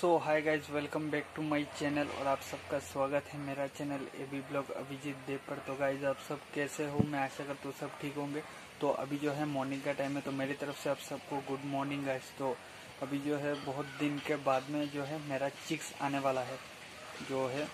So hi guys, welcome back to my channel और आप सबका स्वागत है मेरा channel A B blog Abhijit Dev पर। तो गाइज आप सब कैसे हो? मैं आशा करता हूँ सब ठीक होंगे। तो अभी जो है मॉर्निंग का टाइम है, तो मेरी तरफ से आप सबको गुड मॉर्निंग गाइज। तो अभी जो है बहुत दिन के बाद में जो है मेरा चिक्स आने वाला है, जो है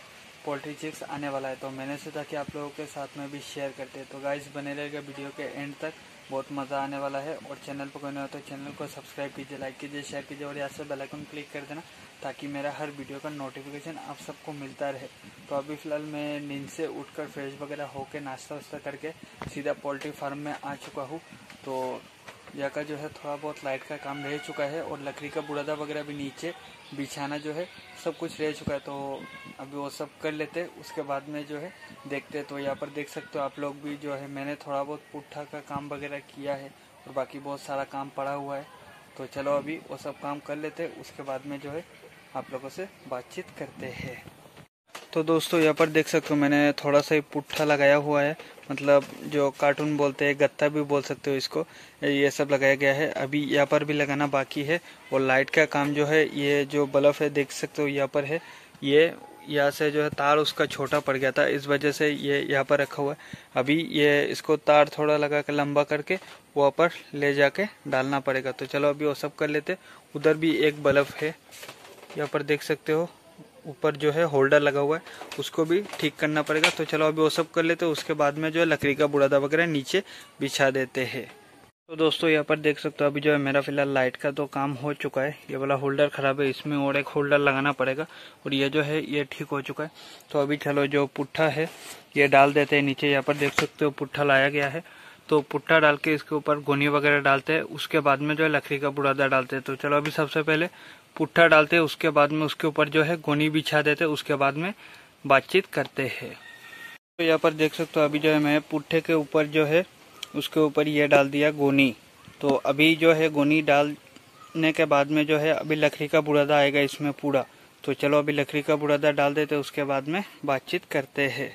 पोल्ट्री चिक्स आने वाला है, तो मैंने सोचा कि आप लोगों के साथ में भी शेयर करते हैं। तो गाइज बने रहेगा वीडियो के एंड तक, बहुत मज़ा आने वाला है। और चैनल पर कोई नहीं हो तो चैनल को सब्सक्राइब कीजिए, लाइक कीजिए, शेयर कीजिए और यहाँ से बेल आइकन क्लिक कर देना ताकि मेरा हर वीडियो का नोटिफिकेशन आप सबको मिलता रहे। तो अभी फ़िलहाल मैं नींद से उठकर फ्रेश वगैरह होकर नाश्ता वास्ता करके सीधा पोल्ट्री फार्म में आ चुका हूँ। तो यहाँ का जो है थोड़ा बहुत लाइट का काम रह चुका है और लकड़ी का बुरादा वगैरह भी, नीचे बिछाना जो है सब कुछ रह चुका है, तो अभी वो सब कर लेते हैं, उसके बाद में जो है देखते हैं। तो यहाँ पर देख सकते हो आप लोग भी जो है मैंने थोड़ा बहुत पुट्ठा का काम वगैरह किया है और बाकी बहुत सारा काम पड़ा हुआ है। तो चलो अभी वो सब काम कर लेते हैं, उसके बाद में जो है आप लोगों से बातचीत करते हैं। तो दोस्तों यहाँ पर देख सकते हो मैंने थोड़ा सा ही पुट्ठा लगाया हुआ है, मतलब जो कार्टून बोलते हैं, गत्ता भी बोल सकते हो इसको, ये सब लगाया गया है। अभी यहाँ पर भी लगाना बाकी है। और लाइट का काम जो है, ये जो बल्ब है देख सकते हो यहाँ पर है, ये यहाँ से जो है तार उसका छोटा पड़ गया था, इस वजह से ये यहाँ पर रखा हुआ है। अभी ये इसको तार थोड़ा लगा कर लंबा करके वहाँ पर ले जाके डालना पड़ेगा। तो चलो अभी वो सब कर लेते। उधर भी एक बल्ब है, यहाँ पर देख सकते हो ऊपर जो है होल्डर लगा हुआ है, उसको भी ठीक करना पड़ेगा। तो चलो अभी वो सब कर लेते हैं, उसके बाद में जो है लकड़ी का बुरादा वगैरह नीचे बिछा देते हैं। तो दोस्तों यहाँ पर देख सकते हो अभी जो है मेरा फिलहाल लाइट का तो काम हो चुका है। ये वाला होल्डर ख़राब है, इसमें और एक होल्डर लगाना पड़ेगा और ये जो है ये ठीक हो चुका है। तो अभी चलो जो पुट्ठा है ये डाल देते हैं नीचे। यहाँ पर देख सकते हो पुट्ठा लाया गया है, तो पुट्ठा डाल के इसके ऊपर गोनी वगैरह डालते हैं, उसके बाद में जो है लकड़ी का बुरादा डालते हैं। तो चलो अभी सबसे पहले पुट्ठा डालते हैं, उसके बाद में उसके ऊपर जो है गोनी बिछा देते हैं, उसके बाद में बातचीत करते हैं। तो यहाँ पर देख सकते हो अभी जो है मैं पुट्ठे के ऊपर जो है उसके ऊपर ये डाल दिया गोनी। तो अभी जो है गोनी डालने के बाद में जो है अभी लकड़ी का बुरादा आएगा इसमें पूरा। तो चलो अभी लकड़ी का बुरादा डाल देते हैं, उसके बाद में बातचीत करते हैं।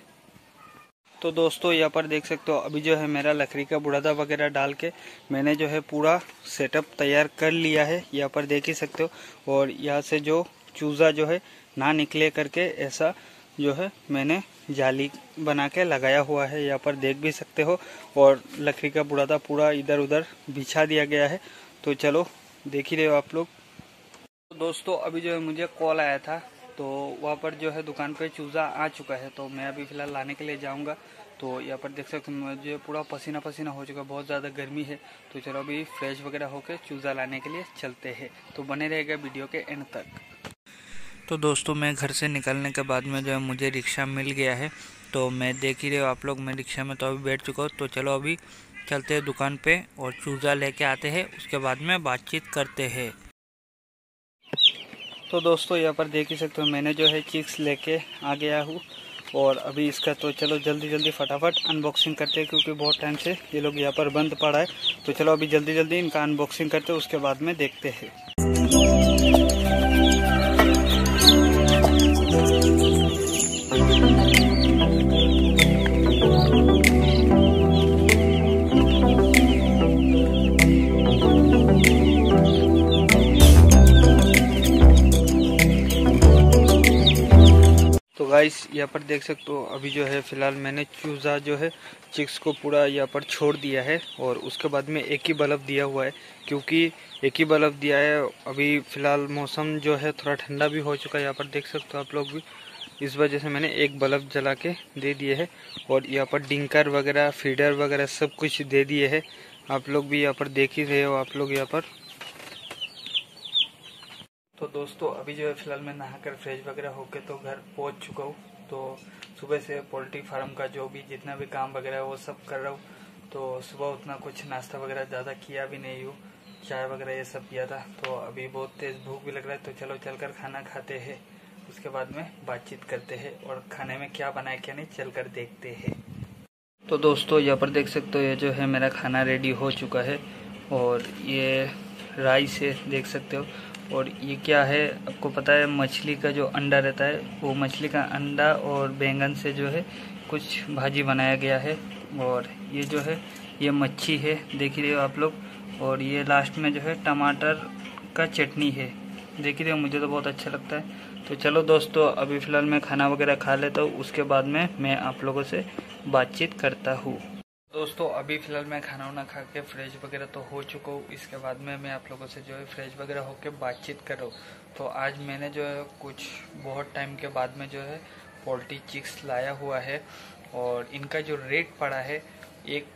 तो दोस्तों यहाँ पर देख सकते हो अभी जो है मेरा लकड़ी का बुरादा वगैरह डाल के मैंने जो है पूरा सेटअप तैयार कर लिया है, यहाँ पर देख ही सकते हो। और यहाँ से जो चूज़ा जो है ना निकले करके ऐसा जो है मैंने जाली बना के लगाया हुआ है, यहाँ पर देख भी सकते हो। और लकड़ी का बुरादा पूरा इधर उधर बिछा दिया गया है। तो चलो देख ही रहे हो आप लोग। तो दोस्तों अभी जो है मुझे कॉल आया था, तो वहाँ पर जो है दुकान पे चूज़ा आ चुका है, तो मैं अभी फ़िलहाल लाने के लिए जाऊँगा। तो यहाँ पर देख सकते हो मुझे पूरा पसीना पसीना हो चुका है, बहुत ज़्यादा गर्मी है। तो चलो अभी फ्रेश वगैरह होकर चूज़ा लाने के लिए चलते हैं, तो बने रहेगा वीडियो के एंड तक। तो दोस्तों मैं घर से निकलने के बाद में जो है मुझे रिक्शा मिल गया है, तो मैं देख ही रहे हो आप लोग, मैं रिक्शा में तो अभी बैठ चुका हूँ। तो चलो अभी चलते हैं दुकान पर और चूज़ा लेके आते हैं, उसके बाद में बातचीत करते हैं। तो दोस्तों यहाँ पर देख ही सकते हो मैंने जो है चिक्स लेके आ गया हूँ और अभी इसका तो चलो जल्दी जल्दी फटाफट अनबॉक्सिंग करते हैं, क्योंकि बहुत टाइम से ये लोग यहाँ पर बंद पड़ा है। तो चलो अभी जल्दी जल्दी इनका अनबॉक्सिंग करते हैं, उसके बाद में देखते हैं। गाइस यहाँ पर देख सकते हो अभी जो है फिलहाल मैंने चूज़ा जो है चिक्स को पूरा यहाँ पर छोड़ दिया है और उसके बाद में एक ही बल्ब दिया हुआ है, क्योंकि एक ही बल्ब दिया है। अभी फ़िलहाल मौसम जो है थोड़ा ठंडा भी हो चुका है, यहाँ पर देख सकते हो आप लोग भी, इस वजह से मैंने एक बल्ब जला के दे दिए है। और यहाँ पर डिंकर वगैरह, फीडर वगैरह सब कुछ दे दिए है, आप लोग भी यहाँ पर देख ही रहे हो आप लोग यहाँ पर। तो दोस्तों अभी जो है फिलहाल मैं नहाकर फ्रेश वगैरह होके तो घर पहुंच चुका हूँ। तो सुबह से पोल्ट्री फार्म का जो भी जितना भी काम वगैरह है वो सब कर रहा हूँ। तो सुबह उतना कुछ नाश्ता वगैरह ज़्यादा किया भी नहीं हूँ, चाय वगैरह ये सब किया था। तो अभी बहुत तेज़ भूख भी लग रहा है, तो चलो चलकर खाना खाते हैं, उसके बाद में बातचीत करते हैं और खाने में क्या बनाए क्या नहीं चलकर देखते हैं। तो दोस्तों यहाँ पर देख सकते हो ये जो है मेरा खाना रेडी हो चुका है और ये राइस है देख सकते हो। और ये क्या है आपको पता है, मछली का जो अंडा रहता है वो मछली का अंडा और बैंगन से जो है कुछ भाजी बनाया गया है। और ये जो है ये मच्छी है देख ही रहे हो आप लोग। और ये लास्ट में जो है टमाटर का चटनी है। देख रहे हो, मुझे तो बहुत अच्छा लगता है। तो चलो दोस्तों, अभी फ़िलहाल मैं खाना वगैरह खा लेता हूँ, उसके बाद में मैं आप लोगों से बातचीत करता हूँ। दोस्तों अभी फ़िलहाल मैं खाना वाना खा के फ्रेश वगैरह तो हो चुका हूँ, इसके बाद में मैं आप लोगों से जो है फ्रेश वगैरह होके बातचीत करो। तो आज मैंने जो है कुछ बहुत टाइम के बाद में जो है पोल्ट्री चिक्स लाया हुआ है, और इनका जो रेट पड़ा है एक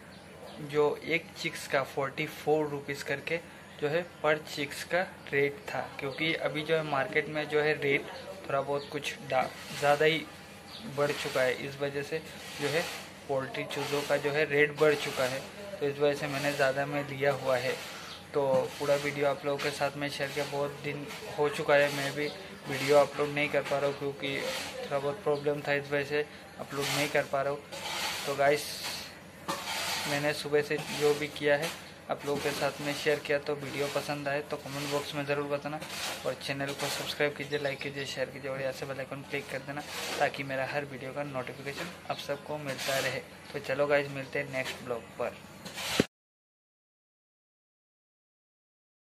चिक्स का 44 रुपीज़ करके जो है पर चिक्स का रेट था, क्योंकि अभी जो है मार्केट में जो है रेट थोड़ा बहुत कुछ ज़्यादा ही बढ़ चुका है। इस वजह से जो है पोल्ट्री चूज़ों का जो है रेट बढ़ चुका है, तो इस वजह से मैंने ज़्यादा में लिया हुआ है। तो पूरा वीडियो आप लोगों के साथ में शेयर किया। बहुत दिन हो चुका है मैं भी वीडियो अपलोड नहीं कर पा रहा हूँ, क्योंकि थोड़ा बहुत प्रॉब्लम था, इस वजह से अपलोड नहीं कर पा रहा हूँ। तो गाइस मैंने सुबह से जो भी किया है आप लोगों के साथ में शेयर किया, तो वीडियो पसंद आए तो कमेंट बॉक्स में ज़रूर बताना, और चैनल को सब्सक्राइब कीजिए, लाइक कीजिए, शेयर कीजिए, और यहाँ से बेल आइकन क्लिक कर देना ताकि मेरा हर वीडियो का नोटिफिकेशन आप सबको मिलता रहे। तो चलो गाइस मिलते हैं नेक्स्ट ब्लॉग पर।